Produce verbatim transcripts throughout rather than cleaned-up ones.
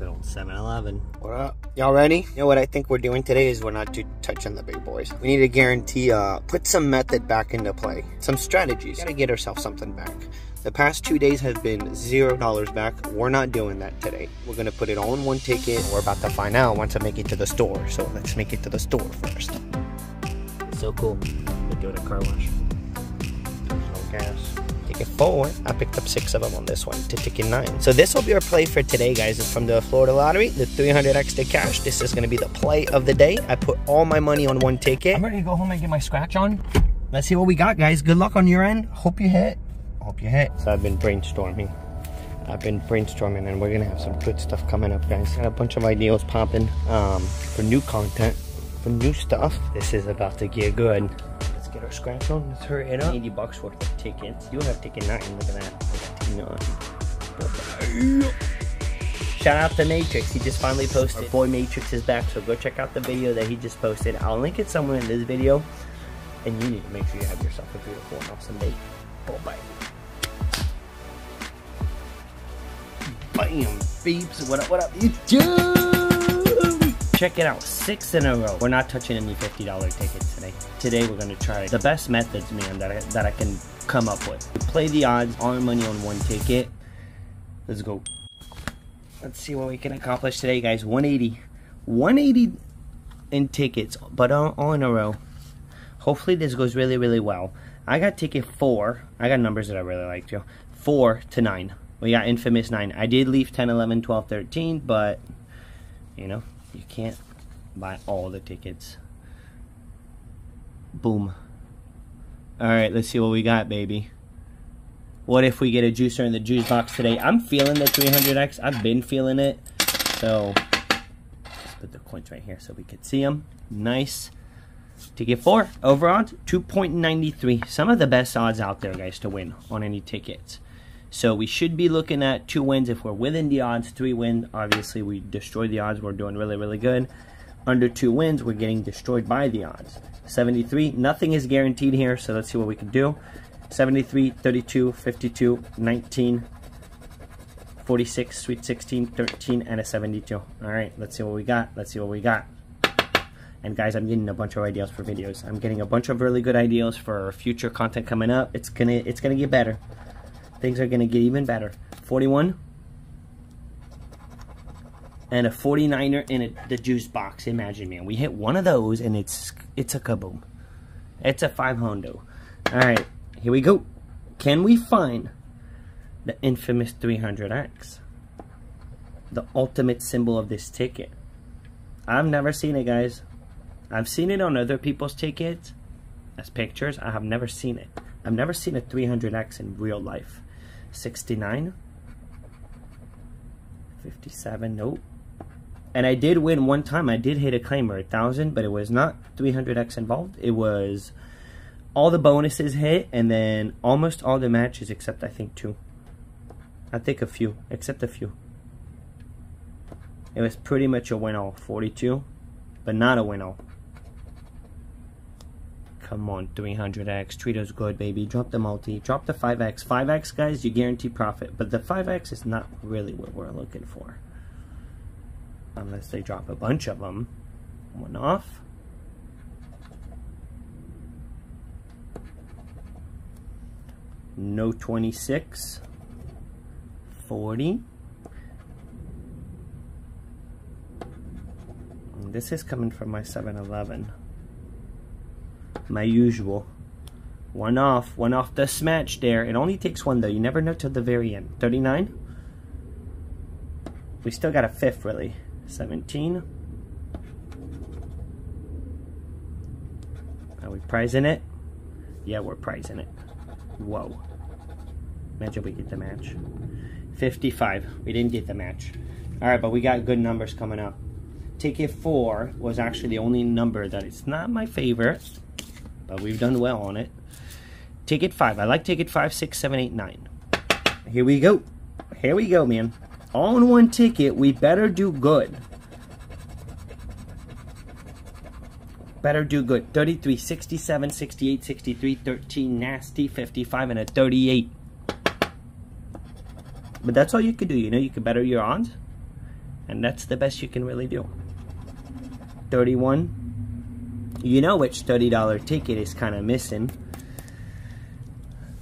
Good old seven eleven. What up? Y'all ready? You know what I think we're doing today is we're not too touching the big boys. We need to guarantee, uh, put some method back into play. Some strategies. Gotta get ourselves something back. The past two days have been zero dollars back. We're not doing that today. We're gonna put it all in one ticket. We're about to find out once I make it to the store. So let's make it to the store first. So cool. We go to car wash. No gas. Ticket four, I picked up six of them on this one to ticket nine. So this will be our play for today, guys. It's from the Florida lottery, the three hundred X to cash. This is gonna be the play of the day. I put all my money on one ticket. I'm ready to go home and get my scratch on. Let's see what we got, guys. Good luck on your end. Hope you hit, hope you hit. So I've been brainstorming. I've been brainstorming and we're gonna have some good stuff coming up, guys. Got a bunch of ideas popping um, for new content, for new stuff. This is about to get good. Get our scratch on, let's hurry it up. eighty bucks worth of tickets. You have ticket nine, look at that. I got ticket nine. Shout out to Matrix, he just finally posted. Our boy Matrix is back, so go check out the video that he just posted. I'll link it somewhere in this video. And you need to make sure you have yourself a beautiful and awesome day. Bye-bye. Bam, beeps, what up, what up, YouTube? Check it out, six in a row. We're not touching any fifty dollar tickets today. Today we're gonna try the best methods, man, that I, that I can come up with. We play the odds, all our money on one ticket. Let's go. Let's see what we can accomplish today, guys. one eighty, one eighty in tickets, but all, all in a row. Hopefully this goes really, really well. I got ticket four. I got numbers that I really like too. Four to nine. We got infamous nine. I did leave ten, eleven, twelve, thirteen, but you know, you can't buy all the tickets. Boom. Alright, let's see what we got, baby. What if we get a juicer in the juice box today? I'm feeling the three hundred X. I've been feeling it. So, let's put the coins right here so we could see them. Nice. Ticket four. Over odds, two point nine three. Some of the best odds out there, guys, to win on any tickets. So we should be looking at two wins if we're within the odds. Three wins, obviously we destroy the odds. We're doing really, really good. Under two wins, we're getting destroyed by the odds. seventy-three, nothing is guaranteed here, so let's see what we can do. seventy-three, thirty-two, fifty-two, nineteen, forty-six, sweet sixteen, thirteen, and a seventy-two. All right, let's see what we got. Let's see what we got. And guys, I'm getting a bunch of ideas for videos. I'm getting a bunch of really good ideas for future content coming up. It's gonna, it's gonna get better. Things are going to get even better. forty-one. And a forty-niner in a, the juice box. Imagine, man. We hit one of those and it's it's a kaboom. It's a five hondo. Alright, here we go. Can we find the infamous three hundred X? The ultimate symbol of this ticket. I've never seen it, guys. I've seen it on other people's tickets as pictures. I have never seen it. I've never seen a three hundred X in real life. sixty-nine. fifty-seven, nope. And I did win one time. I did hit a claimer, one thousand, but it was not three hundred X involved. It was all the bonuses hit, and then almost all the matches, except I think two. I think a few, except a few. It was pretty much a win-all, forty-two, but not a win-all. Come on, three hundred X, treat us good, baby. Drop the multi, drop the five X. five X, guys, you guarantee profit, but the five X is not really what we're looking for. Unless they drop a bunch of them. One off. No twenty-six. forty. And this is coming from my seven eleven. My usual. One off. One off the smash there. It only takes one though. You never know till the very end. thirty-nine. We still got a fifth really. seventeen. Are we prizing it? Yeah, we're prizing it. Whoa. Imagine we get the match. fifty-five. We didn't get the match. Alright, but we got good numbers coming up. Ticket four was actually the only number that it's not my favorite. But we've done well on it. Ticket five. I like ticket five, six, seven, eight, nine. Here we go. Here we go, man. All in one ticket. We better do good. Better do good. thirty-three, sixty-seven, sixty-eight, sixty-three, thirteen, nasty, fifty-five, and a thirty-eight. But that's all you could do. You know, you could better your odds. And that's the best you can really do. thirty-one. You know which thirty dollar ticket is kind of missing.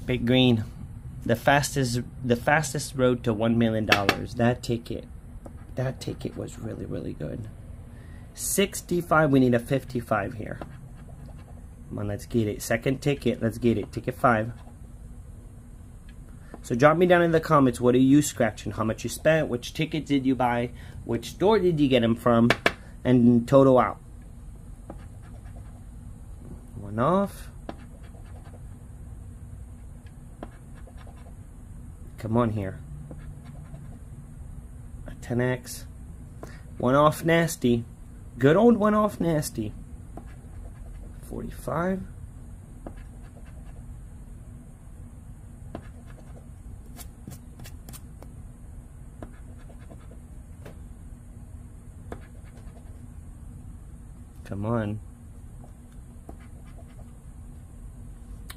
Big Green. The fastest, the fastest road to one million dollars. That ticket. That ticket was really, really good. sixty-five. We need a fifty-five here. Come on, let's get it. Second ticket. Let's get it. Ticket five. So drop me down in the comments, what are you scratching, how much you spent, which ticket did you buy, which store did you get them from, and total out. One off. Come on here. A ten X. One off nasty. Good old one off nasty. forty-five. Come on.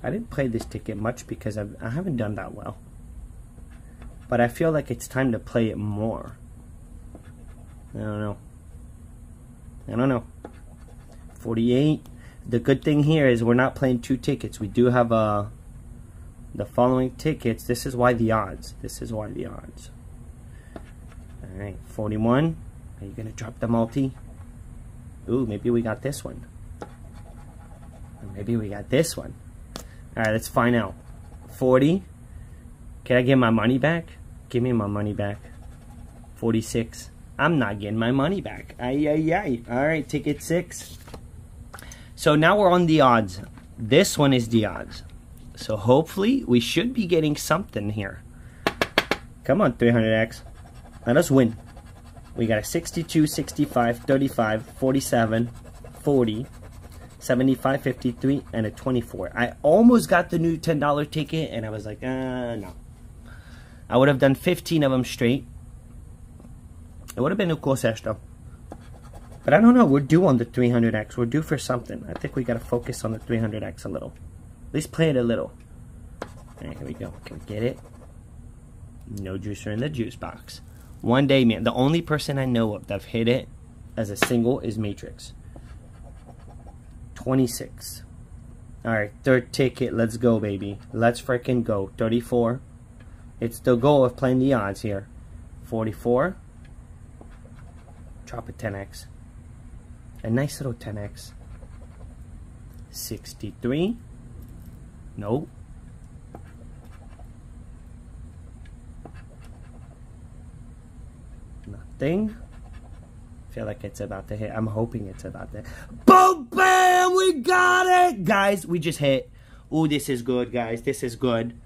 I didn't play this ticket much because I've, I haven't done that well. But I feel like it's time to play it more. I don't know. I don't know. forty-eight. The good thing here is we're not playing two tickets. We do have uh, the following tickets. This is why the odds. This is why the odds. Alright, forty-one. Are you going to drop the multi? Ooh, maybe we got this one. Maybe we got this one. Alright, let's find out. forty. Can I get my money back? Give me my money back. forty-six. I'm not getting my money back. Ay, ay, ay. Alright, ticket six. So now we're on the odds. This one is the odds. So hopefully we should be getting something here. Come on, three hundred X. Let us win. We got a sixty-two, sixty-five, thirty-five, forty-seven, forty, seventy-five, fifty-three, and a twenty-four. I almost got the new ten dollar ticket, and I was like, uh, no. I would have done fifteen of them straight. It would have been a cool sesh, though. But I don't know. We're due on the three hundred X. We're due for something. I think we got to focus on the three hundred X a little. At least play it a little. All right, here we go. Can we get it? No juicer in the juice box. One day, man, the only person I know of that've hit it as a single is Matrix. twenty-six. Alright, third ticket. Let's go, baby. Let's freaking go. thirty-four. It's the goal of playing the odds here. forty-four. Drop a ten X. A nice little ten X. sixty-three. Nope. Thing. I feel like it's about to hit. I'm hoping it's about to hit. Boom, bam, we got it, guys. We just hit. Ooh, this is good, guys. This is good.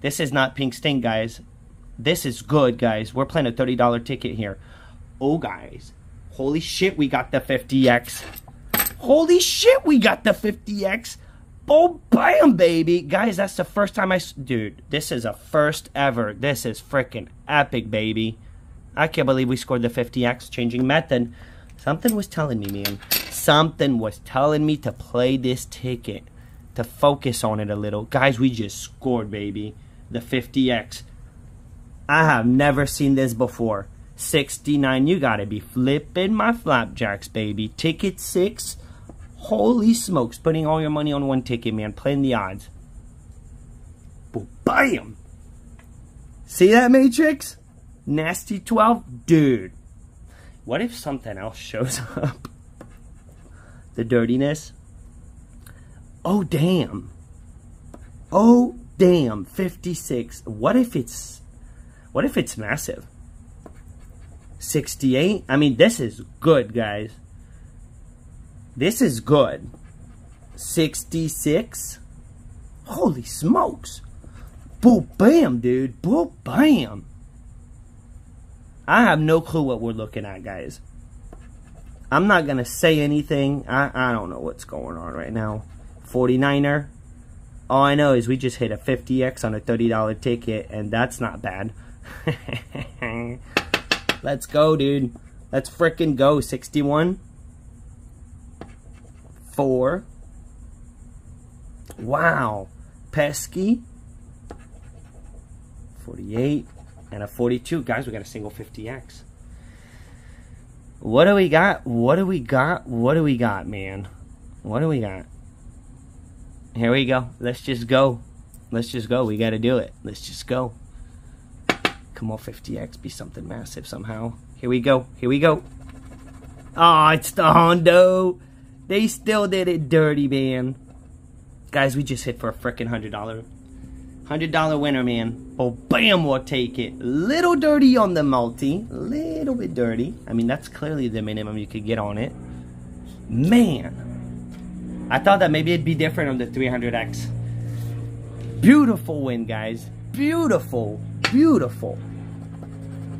This is not pink stink, guys. This is good, guys. We're playing a thirty dollar ticket here. Oh, guys. Holy shit, we got the fifty X. Holy shit, we got the fifty X. Boom, bam, baby. Guys, that's the first time I... Dude, this is a first ever. This is freaking epic, baby. I can't believe we scored the fifty X changing method. Something was telling me, man. Something was telling me to play this ticket. To focus on it a little. Guys, we just scored, baby. The fifty X. I have never seen this before. sixty-nine. You gotta be flipping my flapjacks, baby. Ticket six. Holy smokes. Putting all your money on one ticket, man. Playing the odds. Bam! See that, Matrix? Nasty twelve? Dude. What if something else shows up? The dirtiness. Oh, damn. Oh, damn. fifty-six. What if it's... What if it's massive? sixty-eight? I mean, this is good, guys. This is good. sixty-six? Holy smokes. Boom, bam, dude. Boom, bam. I have no clue what we're looking at, guys. I'm not going to say anything. I, I don't know what's going on right now. forty-niner. All I know is we just hit a fifty X on a thirty dollar ticket, and that's not bad. Let's go, dude. Let's freaking go. sixty-one. four. Wow. Pesky. forty-eight. And a forty-two. Guys, we got a single fifty X. What do we got? What do we got? What do we got, man? What do we got? Here we go. Let's just go. Let's just go. We got to do it. Let's just go. Come on, fifty X. Be something massive somehow. Here we go. Here we go. Oh, it's the Hondo. They still did it dirty, man. Guys, we just hit for a frickin' one hundred dollar. one hundred dollar winner, man. Oh, bam, we'll take it. Little dirty on the multi. Little bit dirty. I mean, that's clearly the minimum you could get on it. Man. I thought that maybe it'd be different on the three hundred X. Beautiful win, guys. Beautiful. Beautiful.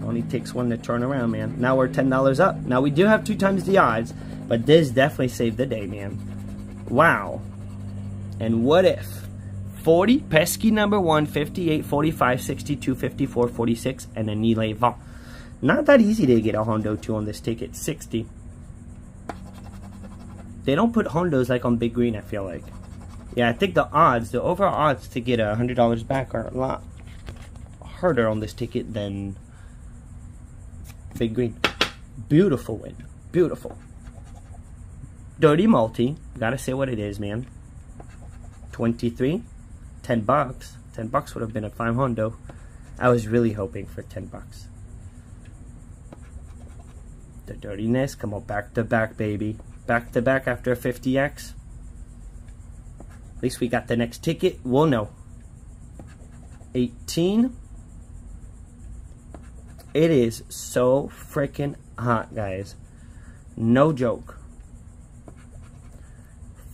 Only takes one to turn around, man. Now we're ten dollars up. Now, we do have two times the odds, but this definitely saved the day, man. Wow. And what if? forty, pesky number one, fifty-eight, forty-five, sixty-two, fifty-four, forty-six, and a Nile Vent. Not that easy to get a Hondo two on this ticket, sixty. They don't put Hondos like on Big Green, I feel like. Yeah, I think the odds, the overall odds to get one hundred dollars back are a lot harder on this ticket than Big Green. Beautiful win. Beautiful. Dirty multi. Gotta say what it is, man. twenty-three. ten bucks. ten bucks would have been a five Hondo. I was really hoping for ten bucks. The dirtiness. Come on, back to back, baby. Back to back after a fifty X. At least we got the next ticket. We'll know. eighteen. It is so freaking hot, guys. No joke.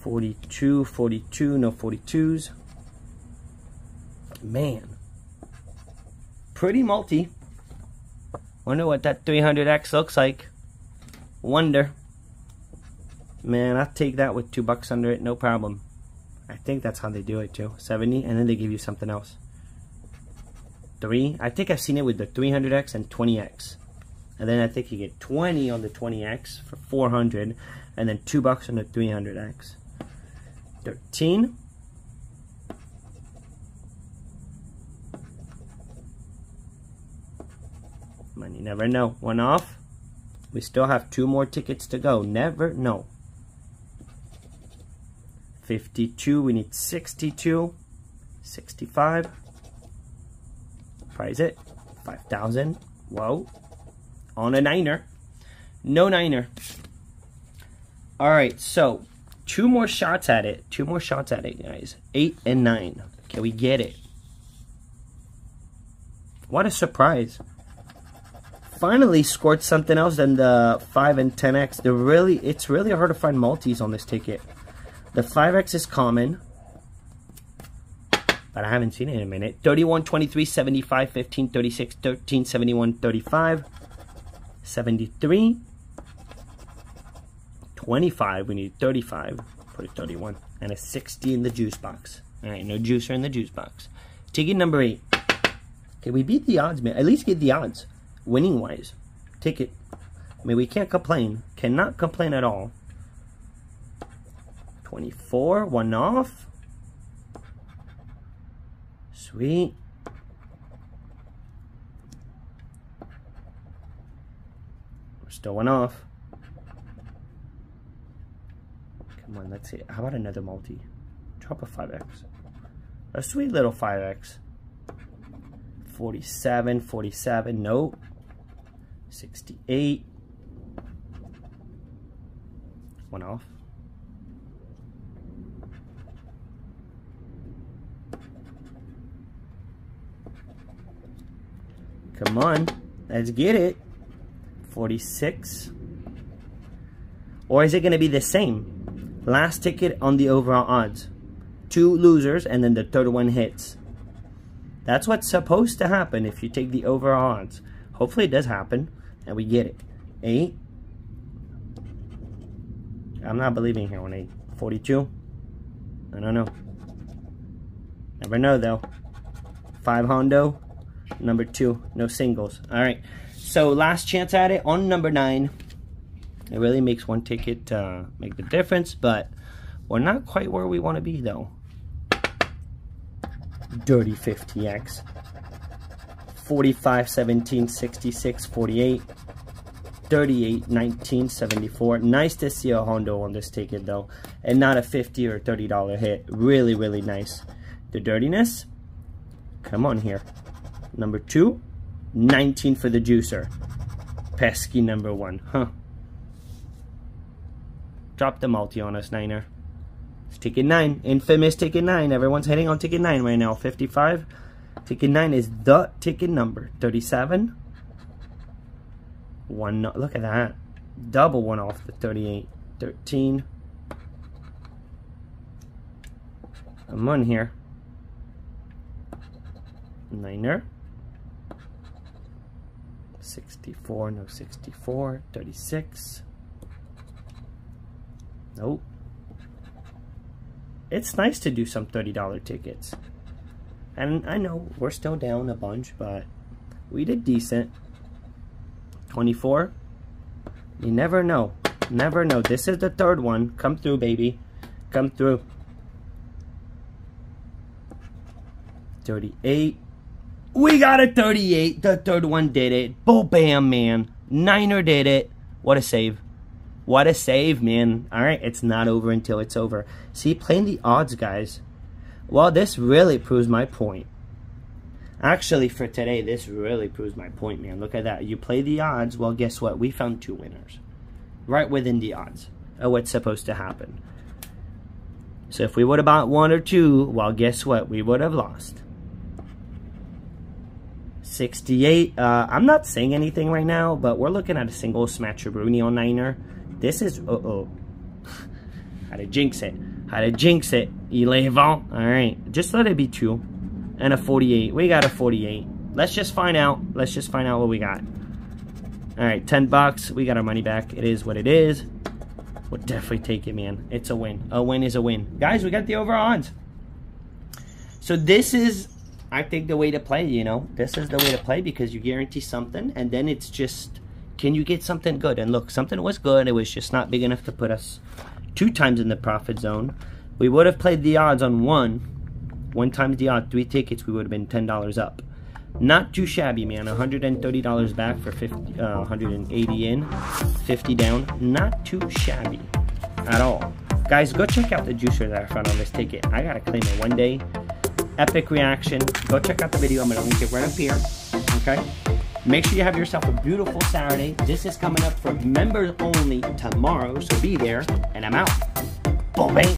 forty-two, forty-two, no forty-twos. Man. Pretty multi. Wonder what that three hundred X looks like. Wonder. Man, I'll take that with two bucks under it, no problem. I think that's how they do it too. seventy, and then they give you something else. Three. I think I've seen it with the three hundred X and twenty X. And then I think you get twenty on the twenty X for four hundred, and then two bucks on the three hundred X. thirteen. Man, you never know. One off. We still have two more tickets to go. Never know. fifty-two. We need sixty-two. sixty-five. Prize it. five thousand. Whoa. On a niner. No niner. Alright, so two more shots at it. Two more shots at it, guys. Eight and nine. Can we get it? What a surprise. Finally scored something else than the five and ten X. They're really, it's really hard to find multis on this ticket. The five X is common, but I haven't seen it in a minute. thirty-one, twenty-three, seventy-five, fifteen, thirty-six, thirteen, seventy-one, thirty-five, seventy-three, twenty-five. We need thirty-five. Put a thirty-one. And a sixty in the juice box. All right, no juicer in the juice box. Ticket number eight. Okay, we beat the odds, man. At least get the odds. Winning-wise. Ticket. I mean, we can't complain. Cannot complain at all. twenty-four. One off. Sweet. We're still one off. Come on, let's see. How about another multi? Drop a five X. A sweet little five X. forty-seven, forty-seven, nope. sixty-eight. One off. Come on, let's get it. forty-six. Or is it going to be the same? Last ticket on the overall odds. Two losers and then the third one hits. That's what's supposed to happen if you take the overall odds. Hopefully it does happen and we get it. eight. I'm not believing here on eight. forty-two. I don't know. Never know though. five Hondo. Number two, no singles. All right, so last chance at it on number nine. It really makes one ticket uh, make the difference, but we're not quite where we want to be though. Dirty fifty X. forty-five, seventeen, sixty-six, forty-eight, thirty-eight nineteen seventy-four. Nice to see a Hondo on this ticket though, and not a fifty or thirty dollar hit. Really, really nice. The dirtiness, come on here. Number two, nineteen for the juicer. Pesky number one, huh? Drop the multi on us, Niner. It's ticket nine, infamous ticket nine. Everyone's hitting on ticket nine right now. fifty-five. Ticket nine is the ticket number. thirty-seven. One, look at that. Double one off the thirty-eight. thirteen. I'm on here. Niner. sixty-four, no sixty-four. thirty-six. Nope. It's nice to do some thirty dollar tickets. And I know we're still down a bunch, but we did decent. twenty-four. You never know. Never know. This is the third one. Come through, baby. Come through. thirty-eight. We got a thirty-eight. The third one did it. Bo bam, man. Niner did it. What a save. What a save, man. All right, it's not over until it's over. See, playing the odds, guys. Well, this really proves my point. Actually, for today, this really proves my point, man. Look at that. You play the odds. Well, guess what? We found two winners. Right within the odds of what's supposed to happen. So if we would have bought one or two, well, guess what? We would have lost. sixty-eight. Uh, I'm not saying anything right now, but we're looking at a single Smatrabruni on Niner. This is, uh-oh. How to jinx it. How to jinx it. eleven. Alright. Just let it be two. And a forty-eight. We got a forty-eight. Let's just find out. Let's just find out what we got. Alright. ten bucks. We got our money back. It is what it is. We'll definitely take it, man. It's a win. A win is a win. Guys, we got the over odds. So this is, I think, the way to play, you know. This is the way to play because you guarantee something. And then it's just, can you get something good? And look, something was good. It was just not big enough to put us two times in the profit zone. We would have played the odds on one. One times the odds, three tickets, we would have been ten dollars up. Not too shabby, man. one hundred thirty dollars back for fifty, uh, one hundred eighty in, fifty down. Not too shabby at all. Guys, go check out the juicer that I found on this ticket. I gotta claim it one day. Epic reaction. Go check out the video. I'm gonna link it right up here, okay? Make sure you have yourself a beautiful Saturday. This is coming up for members only tomorrow, so be there, and I'm out. Boom, bang.